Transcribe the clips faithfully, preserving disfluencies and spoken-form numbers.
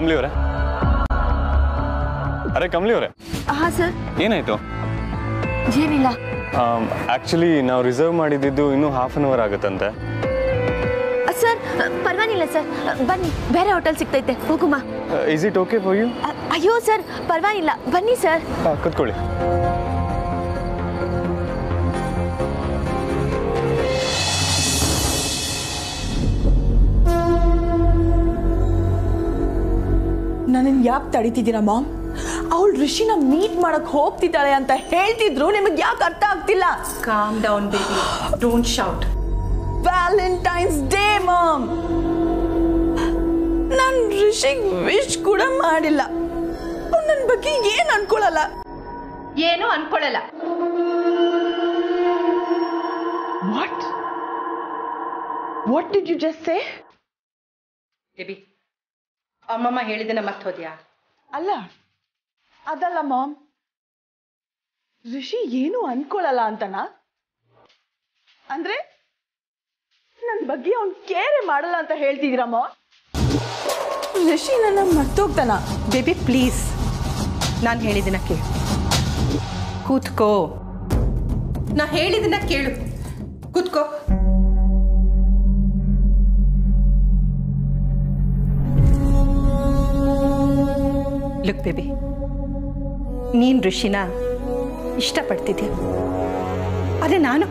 कमली हो रहा है? अरे कमली हो रहा है? हाँ सर। ಏನಾಯ್ತು? ಏನಿಲ್ಲ। ಆಕ್ಚುಲಿ ನಾವು ರಿಸರ್ವ್ ಮಾಡಿದಿದ್ದು ಇನ್ನೂ ಹಾಫ್ ಆನ್ ಅವರ್ ಆಗುತ್ತಂತೆ। ಸರ್ ಪರವಾಗಿಲ್ಲ ಸರ್, ಬನ್ನಿ ಬೇರೆ ಹೋಟೆಲ್ ಸಿಗ್ತೈತೆ ಹೋಗುಮ। Is it okay for you? ಅಯ್ಯೋ ಸರ್ ಪರವಾಗಿಲ್ಲ, ಬನ್ನಿ ಸರ್ ಕೂತ್ಕೊಳ್ಳಿ। ನನ್ನನ್ನು ಯಾಕೆ ತಡೀತಿದ್ದೀರಾ ಮಾಮ್? ಅವಳು ಋಷಿನ ಮೀಟ್ ಮಾಡಕ್ಕೆ ಹೋಗ್ತಿದ್ದಾಳೆ ಅಂತ ಹೇಳ್ತಿದ್ರು, ನಿಮಗೆ ಯಾಕೆ ಅರ್ಥ ಆಗ್ತಿಲ್ಲ? Calm down baby, don't shout. Valentine's day mom, ನಾನು ಋಷಿಗೆ ವಿಶ್ ಕೂಡ ಮಾಡಿಲ್ಲ, ಅವನು ನನ್ನ ಬಗ್ಗೆ ಏನು ಅನ್ಕೊಳ್ಳಲ್ಲ, ಏನು ಅನ್ಕೊಳ್ಳಲ್ಲ। What what did you just say baby? ಅಮ್ಮಮ್ಮ ಹೇಳಿದನ ಮತ್ತೆ ಹೋದ್ಯಾ? ಅಲ್ಲ ಅದಲ್ಲ ಮಾಮ್, ಋಷಿ ಏನು ಅನ್ಕೊಳ್ಳಲ್ಲ ಅಂತನ ಅಂದ್ರೆ ನನ್ನ ಬಗ್ಗೆ ಅವನು ಕೇರೆ ಮಾಡಲ್ಲ ಅಂತ ಹೇಳ್ತಿದ್ದೀರಾ ಮಾಮ್? ಋಷಿ ನನ್ನ ಮರ್ತೋಗ್ತಾನ? ಬೇಬಿ ಪ್ಲೀಸ್, ನಾನು ಹೇಳಿದನ ಕೇಳು, ಕೂತ್ಕೋ, ನಾ ಹೇಳಿದನ ಕೇಳು, ಕೂತ್ಕೋ। ಲುಕ್ ಬೇಬಿ, ನೀನು ಋಷಿನ ಇಷ್ಟಪಡ್ತಿದ್ದೀಯ, ಅದೇ ನಾನು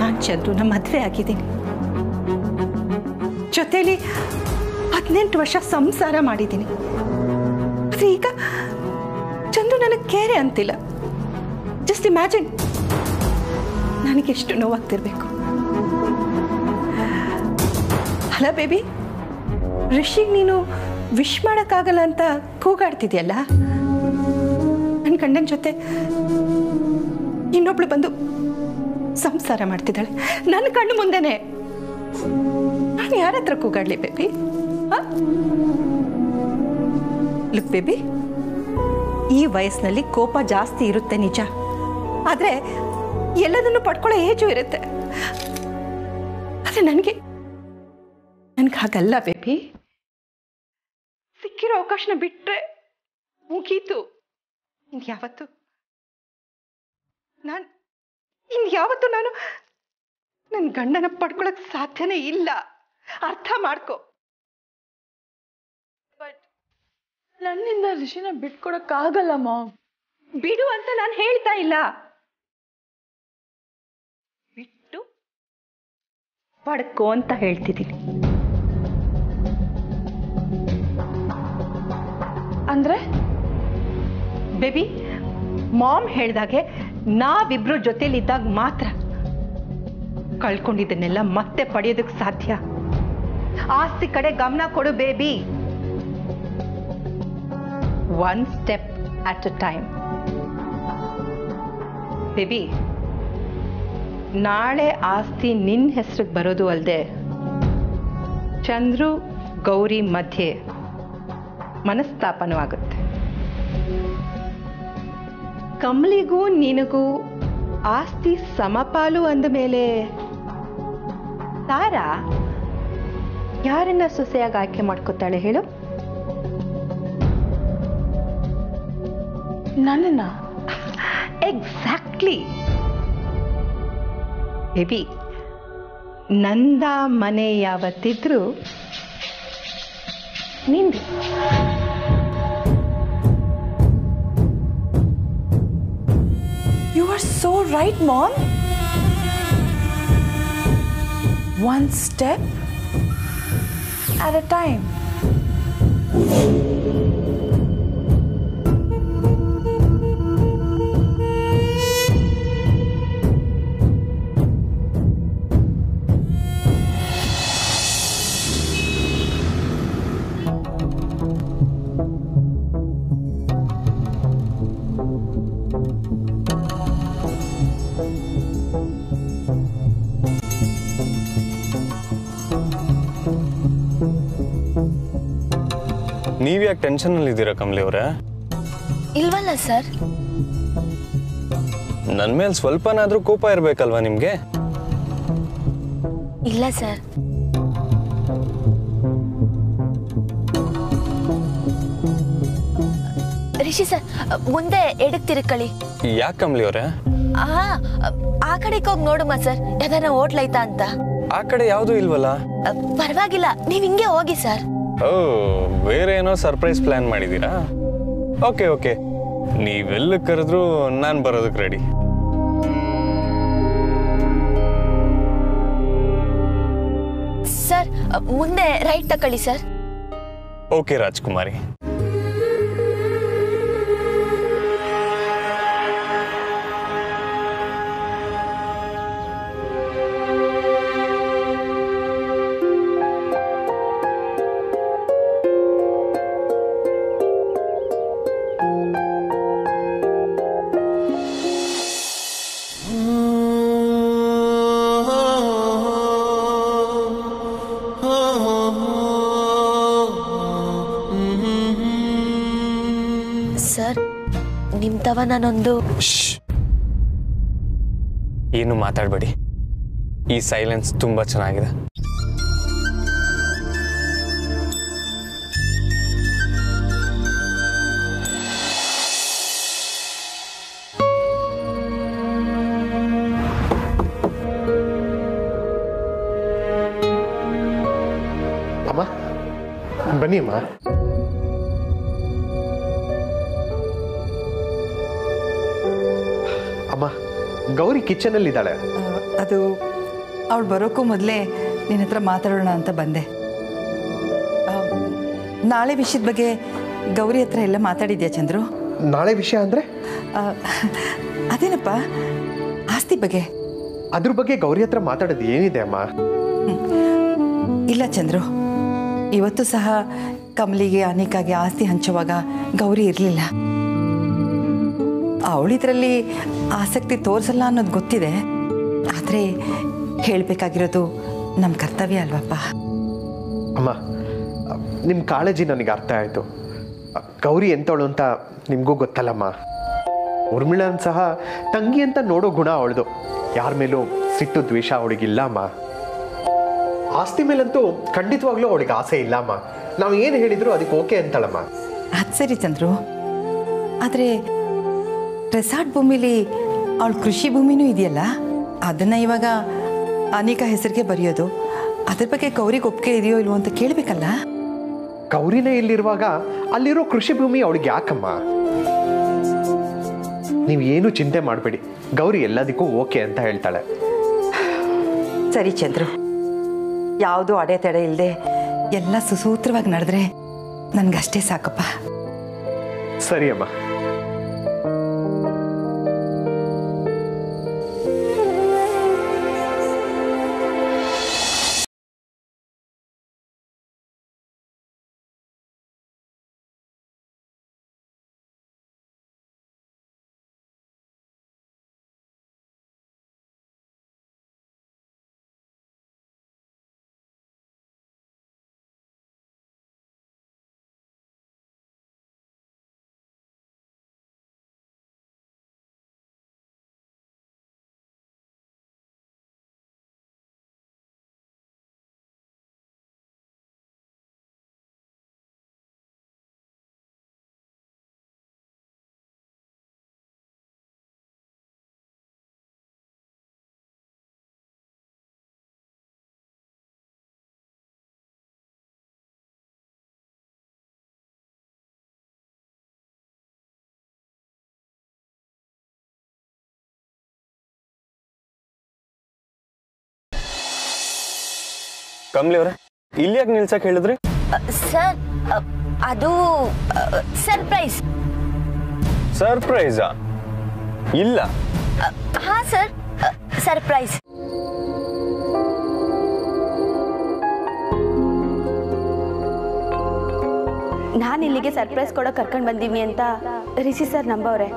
ನಾನು ಚಂದ್ರನ ಮದುವೆ ಆಗಿದ್ದೀನಿ, ಜೊತೆಲಿ ಹದಿನೆಂಟು ವರ್ಷ ಸಂಸಾರ ಮಾಡಿದ್ದೀನಿ, ಆದರೆ ಈಗ ಚಂದ್ರು ನನಗೆ ಕೇರೆ ಅಂತಿಲ್ಲ। ಜಸ್ಟ್ ಇಮ್ಯಾಜಿನ್, ನನಗೆಷ್ಟು ನೋವಾಗ್ತಿರ್ಬೇಕು ಅಲ್ಲ ಬೇಬಿ? ಋಷಿಗೆ ನೀನು ವಿಶ್ ಮಾಡೋಕ್ಕಾಗಲ್ಲ ಅಂತ ಕೂಗಾಡ್ತಿದ್ಯಲ್ಲ, ನನ್ನ ಗಂಡನ ಜೊತೆ ಇನ್ನೊಬ್ಳು ಬಂದು ಸಂಸಾರ ಮಾಡ್ತಿದ್ದಾಳೆ ನನ್ನ ಕಣ್ಣು ಮುಂದೆನೆ, ನಾನು ಯಾರ ಹತ್ರ ಕೂಗಾಡ್ಲಿ ಬೇಬಿ? ಲುಕ್ ಬೇಬಿ, ಈ ವಯಸ್ಸಿನಲ್ಲಿ ಕೋಪ ಜಾಸ್ತಿ ಇರುತ್ತೆ ನಿಜ, ಆದರೆ ಎಲ್ಲದನ್ನು ಪಡ್ಕೊಳ್ಳೋ ಏಜು ಇರುತ್ತೆ, ಆದರೆ ನನಗೆ ನನಗೆ ಹಾಗಲ್ಲ ಬೇಬಿ, ಸಿಕ್ಕಿರೋ ಅವಕಾಶನ ಬಿಟ್ಟರೆ ಮುಗೀತು, ಇನ್ಯಾವತ್ತು ನಾನು ಇನ್ಯಾವತ್ತು ನಾನು ನನ್ನ ಗಂಡನ ಪಡ್ಕೊಳಕ್ಕೆ ಸಾಧ್ಯನೇ ಇಲ್ಲ, ಅರ್ಥ ಮಾಡ್ಕೊ। ಬಟ್ ನನ್ನಿಂದ ಋಷಿನ ಬಿಟ್ಕೊಡಕ್ಕಾಗಲ್ಲ ಮಾಮ್। ಬಿಡು ಅಂತ ನಾನು ಹೇಳ್ತಾ ಇಲ್ಲ, ಬಿಟ್ಟು ಪಡ್ಕೋ ಅಂತ ಹೇಳ್ತಿದ್ದೀನಿ। ಅಂದ್ರೆ ಬೇಬಿ, ಮಾಮ್ ಹೇಳ್ದಾಗೆ ನಾವಿಬ್ರು ಜೊತೆಲಿದ್ದಾಗ ಮಾತ್ರ ಕಳ್ಕೊಂಡಿದ್ದನ್ನೆಲ್ಲ ಮತ್ತೆ ಪಡೆಯೋದಕ್ಕೆ ಸಾಧ್ಯ। ಆಸ್ತಿ ಕಡೆ ಗಮನ ಕೊಡು baby, one step at a time baby. ನಾಳೆ ಆಸ್ತಿ ನಿನ್ನ ಹೆಸರಿಗೆ ಬರೋದು ಅಲ್ಲದೆ, ಚಂದ್ರು ಗೌರಿ ಮಧ್ಯೆ ಮನಸ್ತಾಪನವಾಗುತ್ತೆ, ಕಮಲಿಗೂ ನಿನಗೂ ಆಸ್ತಿ ಸಮಪಾಲು ಅಂದಮೇಲೆ ತಾರಾ ಯಾರನ್ನ ಸೊಸೆಯಾಗಿ ಆಯ್ಕೆ ಮಾಡ್ಕೋತಾಳೆ ಹೇಳು? ನನ್ನ ಎಕ್ಸಾಕ್ಟ್ಲಿ ಬೇಬಿ, ನಂದ ಮನೆ ಯಾವತ್ತಿದ್ರು ನಿಂದು। You are so right, Mom. One step at a time. ನೀವು ಯಾಕೆ ಟೆನ್ಷನ್ ಅಲ್ಲಿ ಇದ್ದೀರಾ ಕಮಲಿ ಅವರೇ? ಇಲ್ವಲ್ಲ ಸರ್, ನನ್ನ ಮೇಲೆ ಸ್ವಲ್ಪನಾದ್ರೂ ಕೋಪ ಇರಬೇಕಲ್ವಾ ನಿಮಗೆ? ಇಲ್ಲ ಸರ್। ऋषि सर मुंदे एडक्तिरक्कळि या कमली ಅವರೇ ಆ ಆ ಕಡೆಗೆ ಹೋಗಿ ನೋಡಮ್ಮ ಸರ್ ಯಾದನ ಹೋಟೆಲ್ ಐತಾ ಅಂತ ಆ ಕಡೆ ಯಾವುದು ಇಲ್ವಲ್ಲ ಪರವಾಗಿಲ್ಲ ನೀವು ಹಿಂಗೇ ಹೋಗಿ ಸರ್ ಓ ಬೇರೆ ಏನೋ ಸರ್ಪ್ರೈಸ್ ಪ್ಲಾನ್ ಮಾಡಿದೀರಾ ಓಕೆ ಓಕೆ ನೀವೆಲ್ಲ ಕರೆದ್ರು ನಾನು ಬರೋದಕ್ಕೆ ರೆಡಿ ಸರ್ ಮುಂದೆ ರೈಟ್ ತಕೊಳ್ಳಿ ಸರ್ ಓಕೆ ರಾಜಕುಮಾರಿ ಏನು ಮಾತಾಡಬೇಡಿ ಈ ಸೈಲೆನ್ಸ್ ತುಂಬಾ ಚೆನ್ನಾಗಿದೆ ಅಮ್ಮ ಬನ್ನಿ ಅಮ್ಮ गौरी किचन अब बरोको मदले अंत बंदे ना विषय बे गौरी हत्र चंद्र ना विषय अंद्रे अदेनप आस्ति बे अद्र बे गौरी हत्र अम्मा इला चंद्र इवत्तु सह कमली अनिका आस्ति हंचुवाग गौरी इरलिल्ल ಅವಳಿದ್ರಲ್ಲಿ ಆಸಕ್ತಿ ತೋರಿಸಲ್ಲ ಅನ್ನೋದು ಗೊತ್ತಿದೆ ಆದರೆ ಹೇಳಬೇಕಾಗಿರೋದು ನಮ್ಮ ಕರ್ತವ್ಯ ಅಲ್ವಪ್ಪ ಅಮ್ಮ ನಿಮ್ಮ ಕಾಳಜಿ ನನಗೆ ಅರ್ಥ ಆಯ್ತು ಗೌರಿ ಎಂತವಳು ಅಂತ ನಿಮಗೂ ಗೊತ್ತಲ್ಲಮ್ಮ ಉರ್ಮಿಳನ್ ಸಹ ತಂಗಿ ಅಂತ ನೋಡೋ ಗುಣ ಅವಳದು ಯಾರ ಮೇಲೂ ಸಿಟ್ಟು ದ್ವೇಷ ಅವಳಿಗಿಲ್ಲ ಅಮ್ಮ ಆಸ್ತಿ ಮೇಲಂತೂ ಖಂಡಿತವಾಗ್ಲೂ ಅವಳಿಗೆ ಆಸೆ ಇಲ್ಲ ಅಮ್ಮ ನಾವು ಏನು ಹೇಳಿದ್ರು ಅದಕ್ಕೆ ಓಕೆ ಅಂತಳಮ್ಮ ಅದು ಸರಿ ಚಂದ್ರು ಆದರೆ ರೆಸಾರ್ಟ್ ಭೂಮಿಲಿ ಅವಳ ಕೃಷಿ ಭೂಮಿನೂ ಇದೆಯಲ್ಲ ಅದನ್ನ ಇವಾಗ ಅನೇಕ ಹೆಸರಿಗೆ ಬರೆಯೋದು ಅದರ ಬಗ್ಗೆ ಗೌರಿಗೆ ಒಪ್ಪಿಗೆ ಇದೆಯೋ ಇಲ್ವೋ ಅಂತ ಕೇಳಬೇಕಲ್ಲ ಗೌರಿನೇ ಇಲ್ಲಿರುವಾಗ ಅಲ್ಲಿರೋ ಕೃಷಿ ಭೂಮಿ ಅವಳಿಗೆ ಯಾಕಮ್ಮ ನೀವು ಏನು ಚಿಂತೆ ಮಾಡಬೇಡಿ ಗೌರಿ ಎಲ್ಲದಕ್ಕೂ ಓಕೆ ಅಂತ ಹೇಳ್ತಾಳೆ ಸರಿ ಚಂದ್ರು ಯಾವುದು ಅಡೆತಡೆ ಇಲ್ಲದೆ ಎಲ್ಲ ಸುಸೂತ್ರವಾಗಿ ನಡೆದ್ರೆ ನನಗಷ್ಟೇ ಸಾಕಪ್ಪ ಸರಿ ಅಮ್ಮ कमली इल्ली निल्सक सर अदू सरप्राइज सरप्राइज इल्ल हाँ सर सरप्राइज नान इल्लिगे सरप्राइज कोड कर्कंड बंदीवि अंत ऋषि सर नंबवरे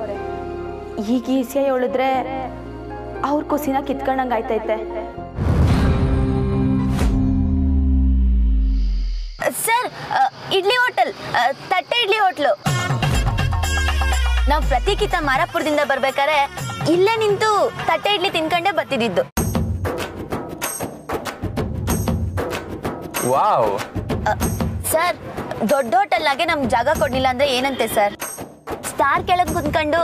हीगे विषय ಹೇಳಿದ್ರೆ ಅವ್ರ ಕುಸಿನ ಕಿತ್ಕೊಂಡಂಗ ಆಯ್ತೈತೆ सर इडली होटल तट्टे इडली होटल ना प्रतिकिता मारापुर दिंदा बरबेकारे इल्ले निंतु तट्टे इडली तिनकंडे बत्तिदिद्दु वाव सर दोड्ड होटल नागे नम जागा कोडलिल्ल अंद्रे एनंते सर ಸ್ಟಾರ್ ಕೆಳಗೆ ಕುಂತ್ಕೊಂಡು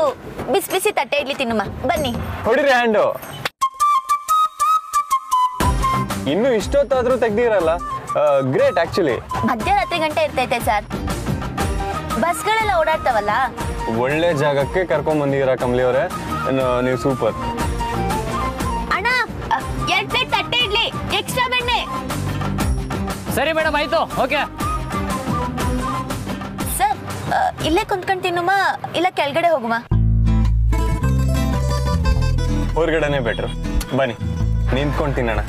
ಬಿಸಿ ಬಿಸಿ ತಟ್ಟೆ ಇಡ್ಲಿ ತಿನ್ನಮ್ಮ ಬನ್ನಿ ಹೊಡಿರಿ ಹ್ಯಾಂಡ್ ಇನ್ನು ಇಷ್ಟೊತ್ತಾದರೂ ತೆಗ್ದಿರಲ್ಲ ಗ್ರೇಟ್ ಆಕ್ಚುಲಿ ಮಧ್ಯರಾತ್ರಿ ಗಂಟೆ ಇರ್ತೈತೆ ಸರ್ ಬಸ್ ಗಳೆಲ್ಲ ಓಡಾಡ್ತವಲ್ಲ ಒಳ್ಳೆ ಜಾಗಕ್ಕೆ ಕರ್ಕೊಂಡು ಬಂದಿರಾ ಕಮಲಿ ಅವರೇ ನೀವು ಸೂಪರ್ ಅಣ್ಣ ಎರಡು ಪ್ಲೇಟ್ ತಟ್ಟೆ ಇಡ್ಲಿ ಎಕ್ಸ್ಟ್ರಾ ಬೆಣ್ಣೆ ಸರಿ ಮೇಡಂ ಆಯ್ತು ಓಕೆ इल्ले कुंतकंड तिन्नुमा इल्ल केळगडे होगुमा होरगडेने बेटर बनी निंतकोंड तिन्नोण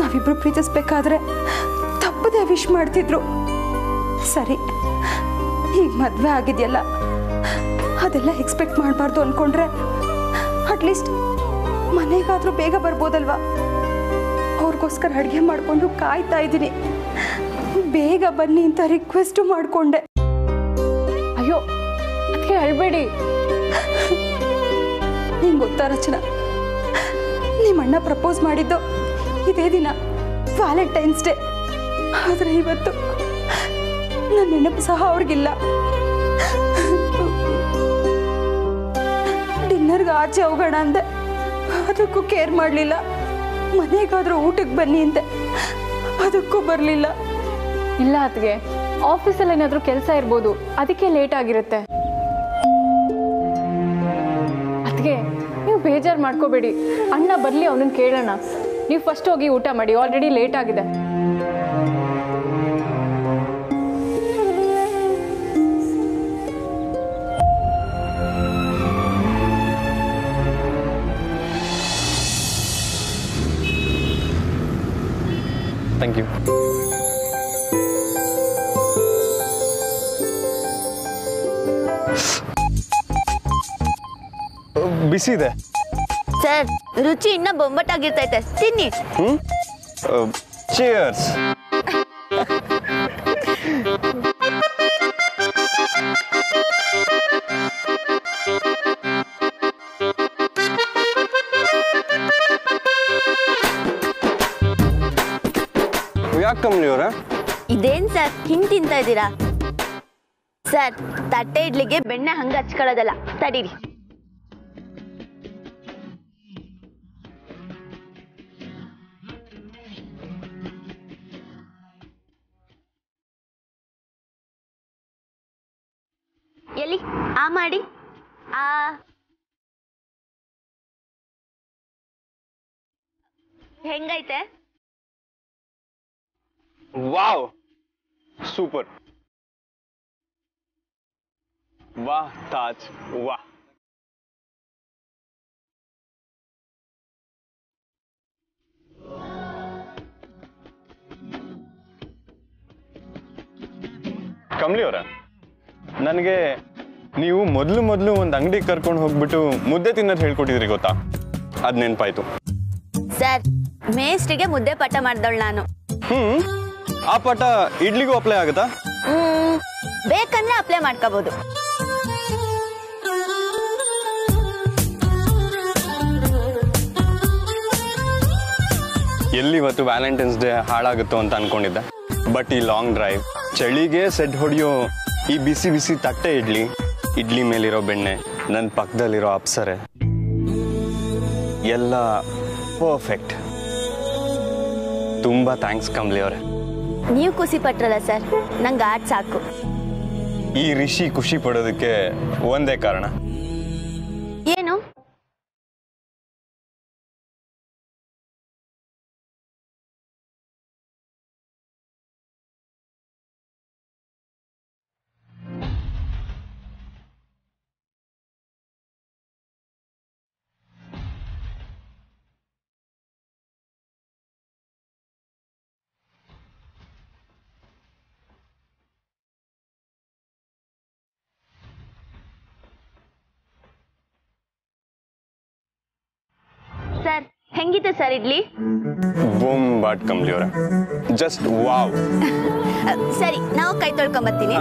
ನಾವಿಬ್ರು ಪ್ರೀತಿಸಬೇಕಾದ್ರೆ ತಪ್ಪದೆ ವಿಶ್ ಮಾಡ್ತಿದ್ರು ಸರಿ ಈಗ ಮದುವೆ ಆಗಿದೆಯಲ್ಲ ಅದೆಲ್ಲ ಎಕ್ಸ್ಪೆಕ್ಟ್ ಮಾಡಬಾರ್ದು ಅನ್ಕೊಂಡ್ರೆ ಅಟ್ಲೀಸ್ಟ್ ಮನೆಗಾದ್ರೂ ಬೇಗ ಬರ್ಬೋದಲ್ವಾ ಅವ್ರಿಗೋಸ್ಕರ ಅಡುಗೆ ಮಾಡಿಕೊಂಡು ಕಾಯ್ತಾ ಇದ್ದೀನಿ ಬೇಗ ಬನ್ನಿ ಅಂತ ರಿಕ್ವೆಸ್ಟ್ ಮಾಡಿಕೊಂಡೆ ಅಯ್ಯೋ ಅದಕ್ಕೆ ಅಳಬೇಡಿ ನಿಂಗೆ ಗೊತ್ತಾ ರಚನಾ निम्मण्ण प्रपोज माडिद्दु इदे दिन व्यालेंटाइन्स डे आदरे इवत्तु नन्न नेनपु सह अवरिगिल्ल डिन्नर गे आचे होगोण अंदे अदक्कू केर माडलिल्ल मनेगाद्रू ऊटक्के बन्नि अंदे अदक्कू बरलिल्ल इल्ल अदगे आफीस अल्लि एनाद्रू केलस इरबहुदु अदक्के लेट आगिरुत्ते अदगे ಬೇಜಾರ್ ಮಾಡ್ಕೋಬೇಡಿ ಅಣ್ಣ ಬರ್ಲಿ ಅವನನ್ನ ಕೇಳೋಣ ನೀವು ಫಸ್ಟ್ ಹೋಗಿ ಊಟ ಮಾಡಿ ಆಲ್ರೆಡಿ ಲೇಟ್ ಆಗಿದೆ ಥ್ಯಾಂಕ್ ಯು ಬಿಸಿ ಇದೆ सर रुचि इन्ना बंबट आगिरतैते तिन्नी हम्म चीयर्स याक कमलियोरा इदेन सर हिंग तिंता इदीरा सर तट्टे इडलिगे बेण्णे हंग हच्कोळोदल्ल तडीरी आ माड़ी आ हेंगैते वाव सूपर वाह ताज वाह कमली होरा ननगे ನೀವು ಮೊದಲು ಮೊದಲು ಒಂದು ಅಂಗಡಿ ಕರ್ಕೊಂಡು ಹೋಗ್ಬಿಟ್ಟು ಮುದ್ದೆ ತಿನ್ನೋದು ಹೇಳ್ಕೊಟ್ಟಿದ್ರಿ ಗೊತ್ತಾ ಅದ ನೆನಪಾಯ್ತು ಸರ್ ಮೇಸ್ಟ್ರಿಗೆ ಮುದ್ದೆ ಪಟ ಮಾಡ್ದೋಳ ನಾನು ಹ್ಮ್ ಆ ಪಟ ಇಡ್ಲಿಗೂ ಅಪ್ಲೈ ಆಗುತ್ತಾ ಬೇಕಂದ್ರೆ ಅಪ್ಲೈ ಮಾಡ್ಕಬಹುದು ಎಲ್ಲಿ ಇವತ್ತು ವ್ಯಾಲೆಂಟೈನ್ಸ್ ಡೇ ಹಾಳಾಗುತ್ತೋ ಅಂತ ಅನ್ಕೊಂಡಿದ್ದೆ ಬಟ್ ಈ ಲಾಂಗ್ ಡ್ರೈವ್ ಚಳಿಗೆ ಸೆಡ್ ಹೊಡಿಯೋ ಈ ಬಿಸಿ ಬಿಸಿ ತಟ್ಟೆ ಇಡ್ಲಿ ಇಡ್ಲಿ ಮೇಲಿರೋ ಬೆಣ್ಣೆ ನನ್ನ ಪಕ್ಕದಲ್ಲಿರೋ ಅಪ್ಸರೆ ಎಲ್ಲ ಪರ್ಫೆಕ್ಟ್ ತುಂಬಾ ಥ್ಯಾಂಕ್ಸ್ ಕಮಲಿ ಅವರೇ ನೀವು ಖುಷಿ ಪಟ್ರಲ್ಲ ಸರ್ ನಂಗೆ ಆಟ ಸಾಕು ಈ ಋಷಿ ಖುಷಿ ಪಡೋದಕ್ಕೆ ಒಂದೇ ಕಾರಣ ಏನು ಸರ್ ಹೆಂಗಿದೆ ಸರ್ ಇಡ್ಲಿ ಬೂಮ್ ಬಾಟ್ ಕಂಬ್ಲಿವರ ಜಸ್ಟ್ ವಾವ್ ಸರಿ ನಾವು ಕೈ ತೊಳ್ಕೊಂಡು ಬರ್ತೀನಿ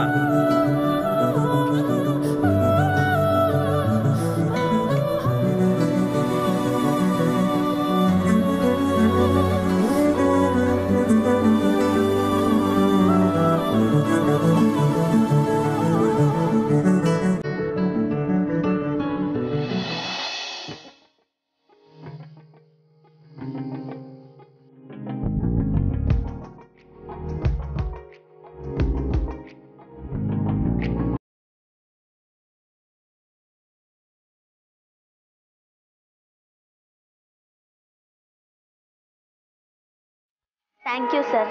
Thank you, sir.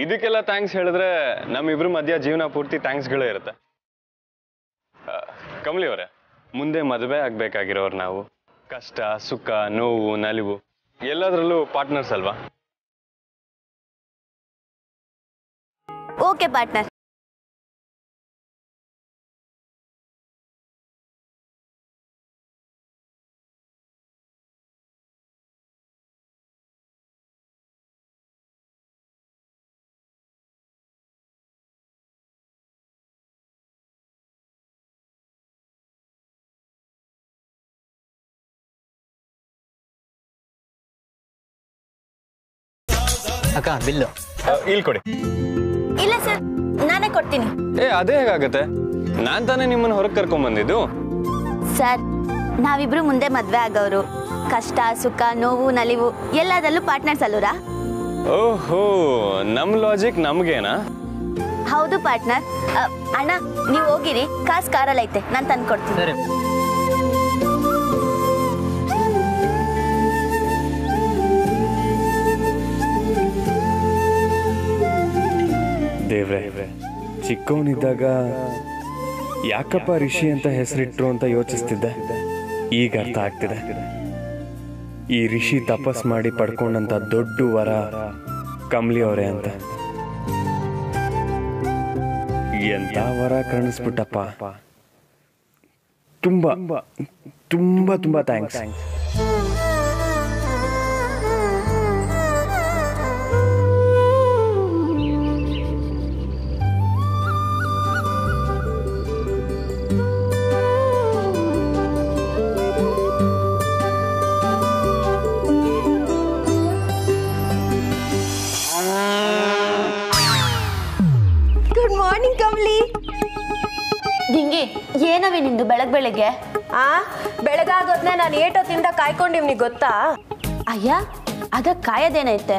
ಇದಕ್ಕೆಲ್ಲ ಥ್ಯಾಂಕ್ಸ್ ಹೇಳಿದ್ರೆ ನಮ್ಮಿಬ್ರು ಮಧ್ಯ ಜೀವನ ಪೂರ್ತಿ ಥ್ಯಾಂಕ್ಸ್ ಗಳೇ ಇರುತ್ತೆ. ಕಮಲಿ ಅವರೇ, ಮುಂದೆ ಮದುವೆ ಆಗಬೇಕಾಗಿರೋರು ನಾವು. ಕಷ್ಟ, ಸುಖ, ನೋವು, ನಲಿವು ಎಲ್ಲದರಲ್ಲೂ ಪಾರ್ಟ್ನರ್ಸ್ ಅಲ್ವಾ? Okay partner. ಅಕ್ಕ ಬಿಲ್ಲು ಇಲ್ಲಿ ಕೊಡಿ. ಇಲ್ಲ ಸರ್ ನಾನೇ ಕೊಡ್ತೀನಿ. ಏ ಅದೇ ಹೇಗಾಗತ್ತೆ, ನಾನ್ ತಾನೇ ನಿಮ್ಮನ್ನ ಹೊರಗೆ ಕರ್ಕೊಂಡ್ ಬಂದಿದ್ದು. ಸರ್ ನಾವಿಬ್ರು ಮುಂದೆ ಮದ್ವೆ ಆಗೋರು. ಕಷ್ಟ, ಸುಖ, ನೋವು, ನಲಿವು ಎಲ್ಲದಲ್ಲೂ ಪಾರ್ಟ್ನರ್ಸ್ ಅಲ್ಲೂರಾ? ಓಹೋ, ನಮ್ ಲಾಜಿಕ್ ನಮ್ಗೇನಾ? ಹೌದು ಪಾರ್ಟ್ನರ್. ಅಣ್ಣ ನೀವ್ ಹೋಗಿರಿ, ಕಾಸ್ ಕಾರಲ್ಲಿ ಐತೆ, ನಾನ್ ತಂದು ಕೊಡ್ತೀನಿ. ದೇವ್ರೆ, ಚಿಕ್ಕವನಿದ್ದಾಗ ಯಾಕಪ್ಪ ಋಷಿ ಅಂತ ಹೆಸರಿಟ್ರು ಅಂತ ಯೋಚಿಸ್ತಿದ್ದೆ. ಈಗ ಅರ್ಥ ಆಗ್ತಿದೆ. ಈ ಋಷಿ ತಪಸ್ ಮಾಡಿ ಪಡ್ಕೊಂಡಂತ ದೊಡ್ಡ ವರ ಕಮಲಿ ಅವರೇ ಅಂತ. ಎಂತ ವರ ಕಾಣಿಸ್ಬಿಟ್ಟಪ್ಪ. ತುಂಬಾ ತುಂಬಾ ತುಂಬಾ ಥ್ಯಾಂಕ್ಸ್. ಏನವೇ ನಿಂದು ಬೆಳಗ್ ಬೆಳಗ್ಗೆ? ಆ ಬೆಳಗಾಗೋದ್ನ ನಾನು ಏಟೋ ತಿಂದ ಕಾಯ್ಕೊಂಡಿವ್ನಿ ಗೊತ್ತಾ? ಅಯ್ಯ ಅದ ಕಾಯದೇನೈತೆ,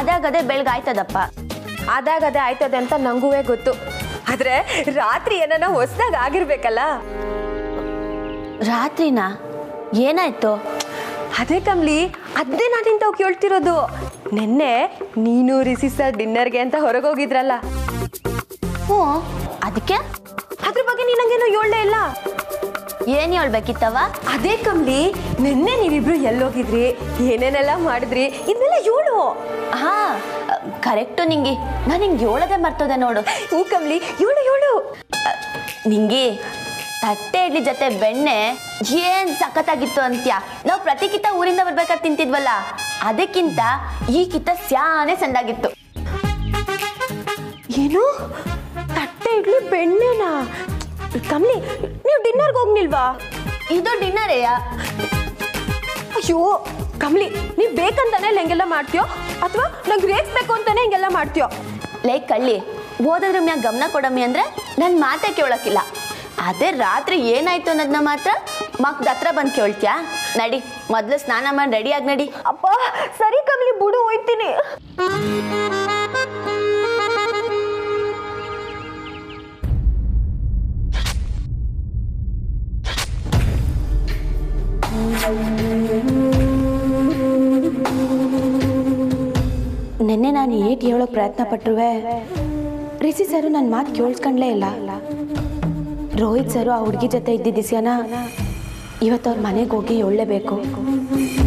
ಅದಾಗದೆ ಬೆಳಗಾಯ್ತದಪ್ಪ. ಅದಾಗದೆ ಆಯ್ತದೆ ಅಂತ ನಂಗುವೆ ಗೊತ್ತು, ಆದ್ರೆ ರಾತ್ರಿ ಏನೋ ಹೊಸದಾಗ ಆಗಿರ್ಬೇಕಲ್ಲ. ರಾತ್ರಿನಾ? ಏನಾಯ್ತು? ಅದೇ ಕಮಲಿ, ಅದೇ ನಾನಿಂತ ಕೇಳ್ತಿರೋದು. ನಿನ್ನೆ ನೀನು ರಿಷಿ ಸರ್ ಡಿನ್ನರ್ಗೆ ಅಂತ ಹೊರಗೋಗಿದ್ರಲ್ಲ? ಹ್ಞೂ, ಅದಕ್ಕೆ ಅದ್ರ ಬಗ್ಗೆ ನೀನ್ ನಂಗೇನು ಹೇಳಲೇ ಇಲ್ಲ. ಏನ್ ಹೇಳ್ಬೇಕಿತ್ತವ? ಅದೇ ಕಮಲಿ, ನಿನ್ನೆ ನೀವಿಬ್ರು ಎಲ್ಲೋಗಿದ್ರಿ, ಏನೇನೆಲ್ಲ ಮಾಡಿದ್ರಿ, ಇದನ್ನೆಲ್ಲ ಹೇಳು. ಹಾ ಕರೆಕ್ಟು ನಿಂಗಿ, ನಾನು ನಿಂಗೆ ಹೇಳದೆ ಮರ್ತೋದೆ ನೋಡು. ಹ್ಞೂ ಕಮಲಿ, ಹೇಳು ಹೇಳು. ನಿಂಗಿ ತಟ್ಟೆ ಇಡ್ಲಿ ಜೊತೆ ಬೆಣ್ಣೆ ಏನ್ ಸಖತ್ತಾಗಿತ್ತು ಅಂತ್ಯ. ನಾವು ಪ್ರತಿ ಕಿತ್ತ ಊರಿಂದ ಬರ್ಬೇಕಾದ್ರೆ ತಿಂತಿದ್ವಲ್ಲ, ಅದಕ್ಕಿಂತ ಈ ಕಿತ್ತ ಸ್ಯಾನೆ ಸಂದಾಗಿತ್ತು. ಏನು ತಟ್ಟೆ ಇಡ್ಲಿ ಬೆಣ್ಣೆನಾ? ಕಮಲಿ ನೀವು ಡಿನ್ನರ್ಗೆ ಹೋಗ್ನಿಲ್ವಾ? ಇದು ಡಿನ್ನರೇಯ? ಅಯ್ಯೋ ಕಮಲಿ, ನೀವ್ ಬೇಕಂತಾನೆ ಹೆಂಗೆಲ್ಲ ಮಾಡ್ತೀಯೋ ಅಥವಾ ನಂಗೆ ರೇಗಿಸ್ಬೇಕು ಅಂತಾನೆ ಹಿಂಗೆಲ್ಲ ಮಾಡ್ತೀಯೋ? ಲೈ ಕಳ್ಳಿ, ಓದೋದ್ರ ಮ್ಯಾಗ ಗಮನ ಕೊಡಮ್ಮಿ ಅಂದ್ರೆ ನನ್ನ ಮಾತೇ ಕೇಳೋಕ್ಕಿಲ್ಲ. ಅದೇ ರಾತ್ರಿ ಏನಾಯ್ತು ಅನ್ನೋದನ್ನ ಮಾತ್ರ ಮಕ್ಕದ ಹತ್ರ ಬಂದು ಕೇಳ್ತೀಯ? ನಡಿ ಮೊದಲು ಸ್ನಾನ ಮಾಡಿ ರೆಡಿಯಾಗಿ ನಡಿ. ಅಪ್ಪ ಸರಿ ಕಮಲಿ ಬಿಡು, ಹೋಯ್ತೀನಿ. ನಿನ್ನೆ ನಾನು ಏಟ್ ಹೇಳೋಕ್ ಪ್ರಯತ್ನ ಪಟ್ಟರುವೆ, ರಿಷಿ ಸರು ನನ್ನ ಮಾತು ಕೇಳಿಸ್ಕೊಂಡ್ಲೇ ಇಲ್ಲ. ರೋಹಿತ್ ಸರು ಆ ಹುಡುಗಿ ಜೊತೆ ಇದ್ದಿದ್ದಿಸ್ಯಾನ, ಇವತ್ತು ಅವ್ರ ಮನೆಗೆ ಹೋಗಿ ಹೇಳಲೇಬೇಕು.